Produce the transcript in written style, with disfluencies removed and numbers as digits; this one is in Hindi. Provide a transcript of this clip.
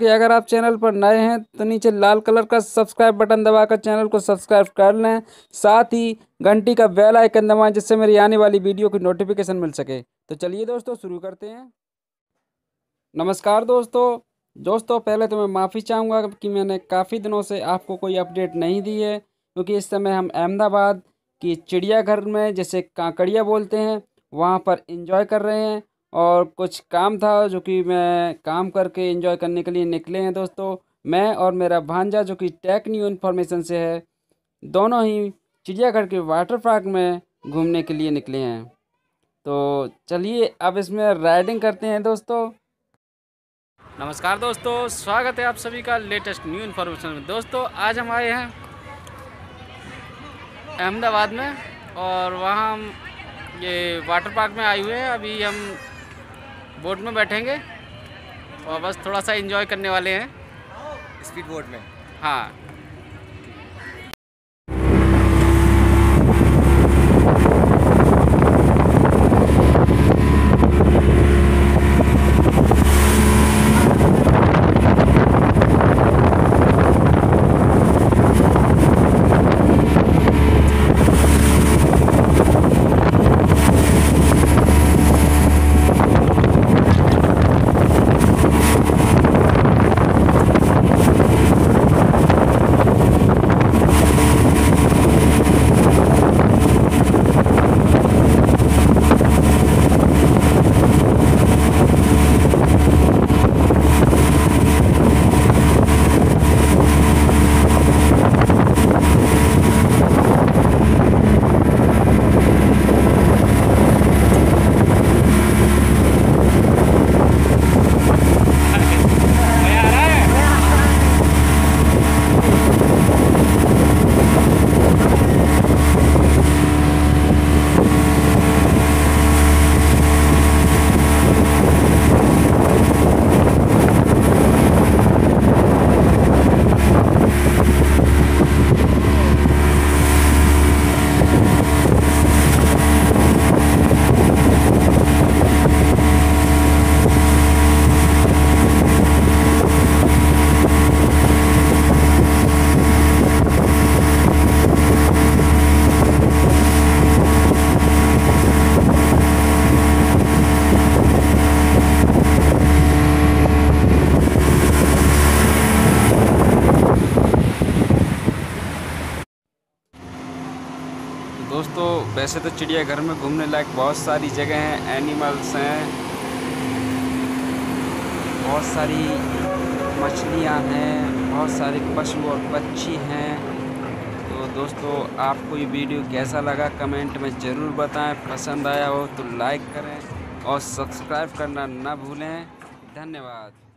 कि अगर आप चैनल पर नए हैं तो नीचे लाल कलर का सब्सक्राइब बटन दबाकर चैनल को सब्सक्राइब कर लें, साथ ही घंटी का बेल आइकन दबाएं जिससे मेरी आने वाली वीडियो की नोटिफिकेशन मिल सके। तो चलिए दोस्तों शुरू करते हैं। नमस्कार दोस्तों, पहले तो मैं माफ़ी चाहूँगा कि मैंने काफ़ी दिनों से आपको कोई अपडेट नहीं दी है, क्योंकि इस समय हम अहमदाबाद की चिड़ियाघर में, जिसे कांकड़िया बोलते हैं, वहाँ पर एंजॉय कर रहे हैं और कुछ काम था जो कि मैं काम करके एंजॉय करने के लिए निकले हैं। दोस्तों, मैं और मेरा भांजा जो कि टेक न्यू इन्फॉर्मेशन से है, दोनों ही चिड़ियाघर के वाटर पार्क में घूमने के लिए निकले हैं। तो चलिए अब इसमें राइडिंग करते हैं। दोस्तों नमस्कार दोस्तों, स्वागत है आप सभी का लेटेस्ट न्यू इन्फॉर्मेशन में। दोस्तों आज हम आए हैं अहमदाबाद में और वहाँ हम ये वाटर पार्क में आए हुए हैं। अभी हम बोट में बैठेंगे और बस थोड़ा सा एंजॉय करने वाले हैं स्पीड बोट में। हाँ, दोस्तों वैसे तो चिड़ियाघर में घूमने लायक बहुत सारी जगह हैं, एनिमल्स हैं, बहुत सारी मछलियाँ हैं, बहुत सारे पशु और पक्षी हैं। तो दोस्तों आपको ये वीडियो कैसा लगा कमेंट में ज़रूर बताएं। पसंद आया हो तो लाइक करें और सब्सक्राइब करना ना भूलें। धन्यवाद।